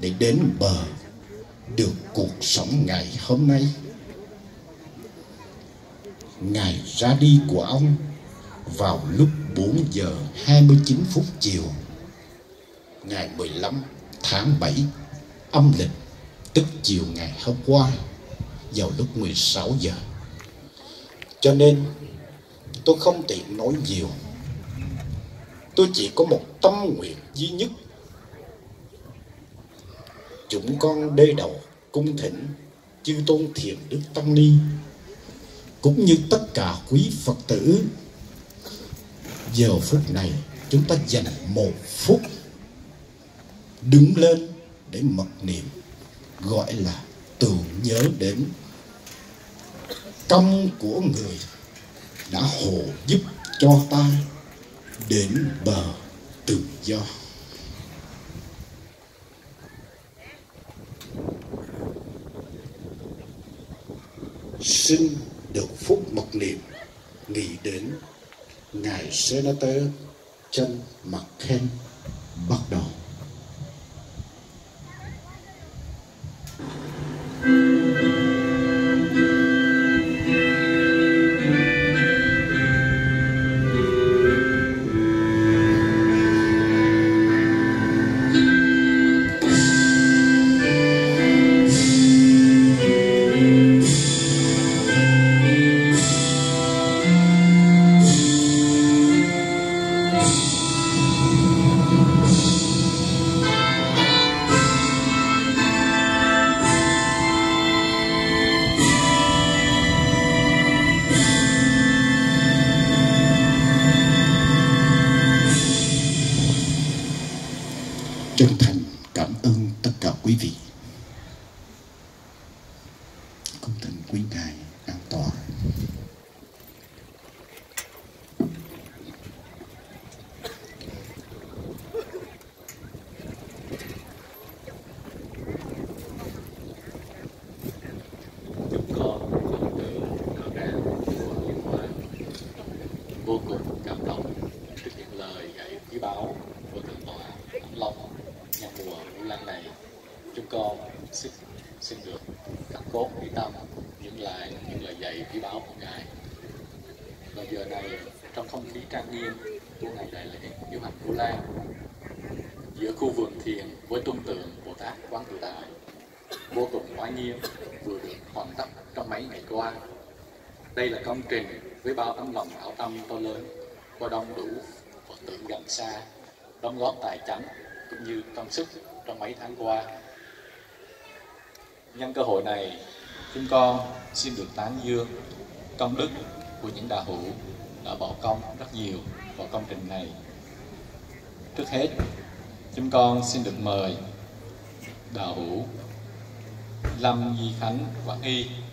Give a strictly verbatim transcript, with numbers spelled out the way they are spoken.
để đến bờ được cuộc sống ngày hôm nay. Ngày ra đi của ông vào lúc bốn giờ hai mươi chín phút chiều ngày mười lăm tháng bảy âm lịch, tức chiều ngày hôm qua vào lúc mười sáu giờ. Cho nên tôi không tiện nói nhiều. Tôi chỉ có một tâm nguyện duy nhất. Chúng con đê đầu cung thỉnh chư tôn thiền đức tăng ni cũng như tất cả quý Phật tử, giờ phút này chúng ta dành một phút đứng lên để mặc niệm, gọi là tưởng nhớ đến công của người đã hộ giúp cho ta đến bờ tự do. Xin được phút mặc niệm nghĩ đến ngài Senator John McCain. Bắt đầu. Chân thành cảm ơn tất cả quý vị. Cung thỉnh quý ngài an toàn. Chúng con cũng được ngỡ ngàng của Liên Hoan, vô cùng cảm động trước những lời dạy quý báu của thượng tọa Long nhà chùa Vu Lan này. Chúng con xin xin được cắt cốt đi tâm những lại những lời dạy quý báu của ngài. Và giờ này trong không khí trang nghiêm của ngày đại lễ diễu hành Vu Lan, giữa khu vườn thiền với tôn tượng Bồ Tát Quán Tự Tại vô cùng oai nghiêm vừa được hoàn tất trong mấy ngày qua. Đây là công trình với bao tấm lòng hảo tâm to lớn qua đông đủ Phật tử gần xa đóng góp tài chánh cũng như công sức trong mấy tháng qua. Nhân cơ hội này, chúng con xin được tán dương công đức của những đạo hữu đã bỏ công rất nhiều vào công trình này. Trước hết, chúng con xin được mời đạo hữu Lâm Duy Khánh Quảng Y